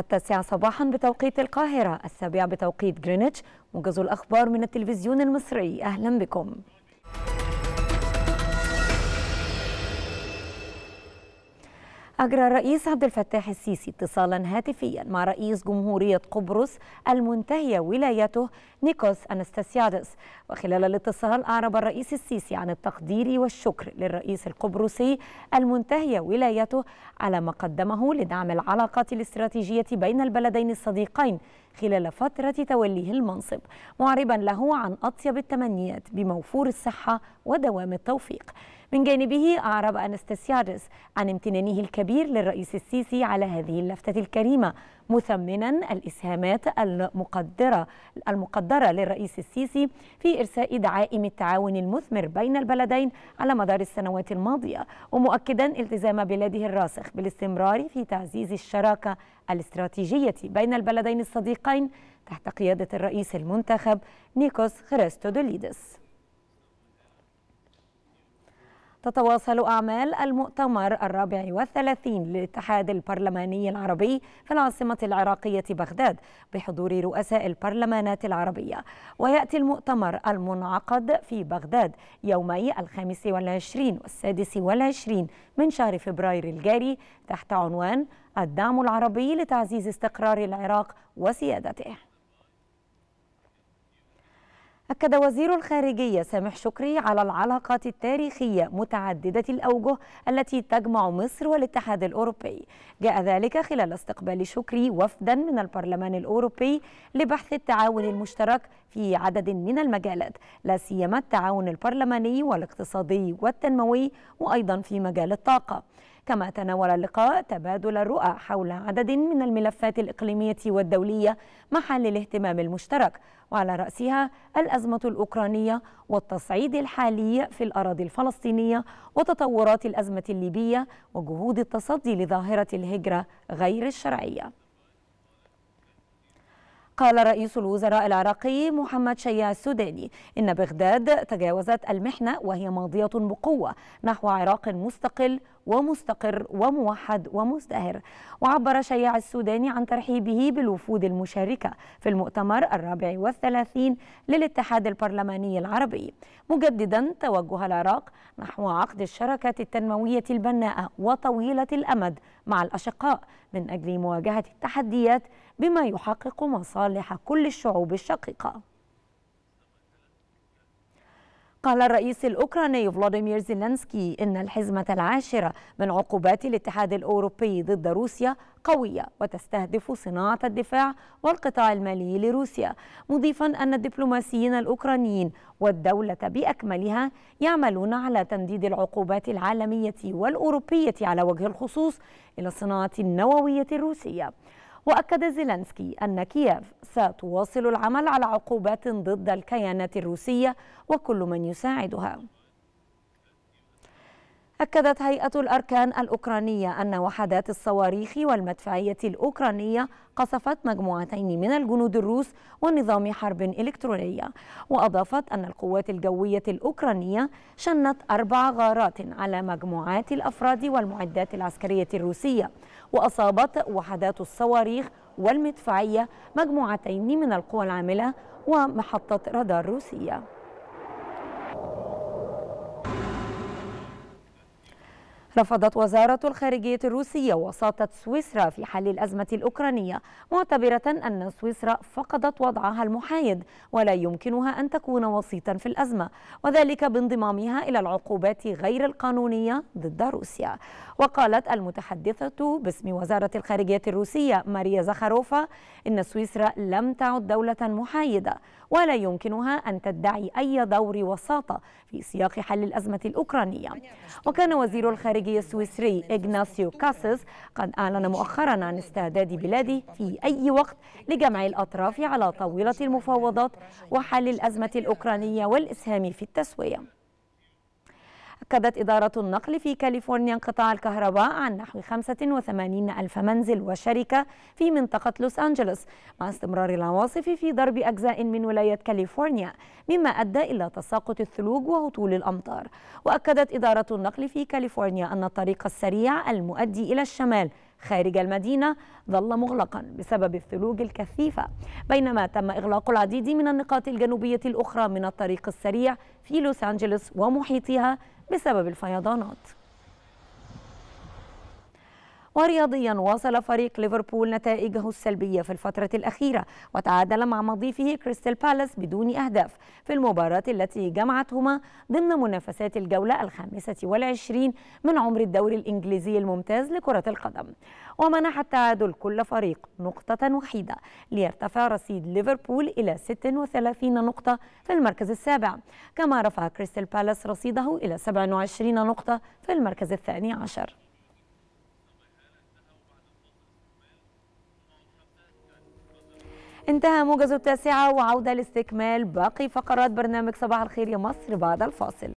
التاسعة صباحا بتوقيت القاهرة، السابعة بتوقيت غرينتش. موجز الأخبار من التلفزيون المصري، أهلا بكم. أجرى الرئيس عبد الفتاح السيسي اتصالا هاتفيا مع رئيس جمهورية قبرص المنتهية ولايته نيكولاس أناستاسياديس، وخلال الاتصال أعرب الرئيس السيسي عن التقدير والشكر للرئيس القبرصي المنتهية ولايته على ما قدمه لدعم العلاقات الاستراتيجية بين البلدين الصديقين خلال فترة توليه المنصب، معربا له عن أطيب التمنيات بموفور الصحة ودوام التوفيق. من جانبه أعرب أناستاسياديس عن امتنانه الكبير للرئيس السيسي على هذه اللفتة الكريمة، مثمنا الإسهامات المقدرة للرئيس السيسي في إرساء دعائم التعاون المثمر بين البلدين على مدار السنوات الماضية، ومؤكدا التزام بلاده الراسخ بالاستمرار في تعزيز الشراكة الاستراتيجية بين البلدين الصديقين تحت قيادة الرئيس المنتخب نيكوس خريستودوليدس. تتواصل أعمال المؤتمر الرابع والثلاثين للاتحاد البرلماني العربي في العاصمة العراقية بغداد بحضور رؤساء البرلمانات العربية، ويأتي المؤتمر المنعقد في بغداد يومي 25 و26 من شهر فبراير الجاري تحت عنوان الدعم العربي لتعزيز استقرار العراق وسيادته. أكد وزير الخارجية سامح شكري على العلاقات التاريخية متعددة الأوجه التي تجمع مصر والاتحاد الأوروبي. جاء ذلك خلال استقبال شكري وفدا من البرلمان الأوروبي لبحث التعاون المشترك في عدد من المجالات، لا سيما التعاون البرلماني والاقتصادي والتنموي، وأيضا في مجال الطاقة. كما تناول اللقاء تبادل الرؤى حول عدد من الملفات الإقليمية والدولية محل الاهتمام المشترك، وعلى رأسها الأزمة الأوكرانية والتصعيد الحالي في الأراضي الفلسطينية وتطورات الأزمة الليبية وجهود التصدي لظاهرة الهجرة غير الشرعية. قال رئيس الوزراء العراقي محمد شيع السوداني إن بغداد تجاوزت المحنة وهي ماضية بقوة نحو عراق مستقل ومستقر وموحد ومزدهر. وعبر شيع السوداني عن ترحيبه بالوفود المشاركة في المؤتمر 34 للاتحاد البرلماني العربي، مجددا توجه العراق نحو عقد الشراكات التنموية البناءة وطويلة الأمد مع الأشقاء من أجل مواجهة التحديات بما يحقق مصالح كل الشعوب الشقيقة. قال الرئيس الأوكراني فلاديمير زيلانسكي إن الحزمة العاشرة من عقوبات الاتحاد الأوروبي ضد روسيا قوية وتستهدف صناعة الدفاع والقطاع المالي لروسيا، مضيفا أن الدبلوماسيين الأوكرانيين والدولة بأكملها يعملون على تمديد العقوبات العالمية والأوروبية على وجه الخصوص إلى الصناعة النووية الروسية. وأكد زيلانسكي أن كييف ستواصل العمل على عقوبات ضد الكيانات الروسية وكل من يساعدها. أكدت هيئة الأركان الأوكرانية أن وحدات الصواريخ والمدفعية الأوكرانية قصفت مجموعتين من الجنود الروس ونظام حرب إلكترونية، وأضافت أن القوات الجوية الأوكرانية شنت 4 غارات على مجموعات الأفراد والمعدات العسكرية الروسية، وأصابت وحدات الصواريخ والمدفعية مجموعتين من القوى العاملة ومحطة رادار روسية. رفضت وزارة الخارجية الروسية وساطة سويسرا في حل الأزمة الأوكرانية، معتبرة أن سويسرا فقدت وضعها المحايد ولا يمكنها أن تكون وسيطا في الأزمة، وذلك بانضمامها إلى العقوبات غير القانونية ضد روسيا. وقالت المتحدثة باسم وزارة الخارجية الروسية ماريا زخاروفا إن سويسرا لم تعد دولة محايدة ولا يمكنها أن تدعي أي دور وساطة في سياق حل الأزمة الأوكرانية. وكان وزير الخارجية السويسري إغناسيو كاسيس قد أعلن مؤخرا عن استعداد بلاده في أي وقت لجمع الأطراف على طاولة المفاوضات وحل الأزمة الأوكرانية والإسهام في التسوية. أكدت إدارة النقل في كاليفورنيا انقطاع الكهرباء عن نحو 85,000 منزل وشركة في منطقة لوس أنجلوس مع استمرار العواصف في ضرب أجزاء من ولاية كاليفورنيا، مما أدى إلى تساقط الثلوج وهطول الأمطار. وأكدت إدارة النقل في كاليفورنيا أن الطريق السريع المؤدي إلى الشمال خارج المدينة ظل مغلقا بسبب الثلوج الكثيفة، بينما تم إغلاق العديد من النقاط الجنوبية الأخرى من الطريق السريع في لوس أنجلوس ومحيطها بسبب الفيضانات. ورياضيا، واصل فريق ليفربول نتائجه السلبية في الفترة الأخيرة وتعادل مع مضيفه كريستال بالاس بدون أهداف في المباراة التي جمعتهما ضمن منافسات الجولة 25 من عمر الدوري الإنجليزي الممتاز لكرة القدم، ومنح التعادل كل فريق نقطة وحيدة ليرتفع رصيد ليفربول إلى 36 نقطة في المركز السابع، كما رفع كريستال بالاس رصيده إلى 27 نقطة في المركز الثاني عشر. انتهى موجز التاسعة، وعودة لاستكمال باقي فقرات برنامج صباح الخير يا مصر بعد الفاصل.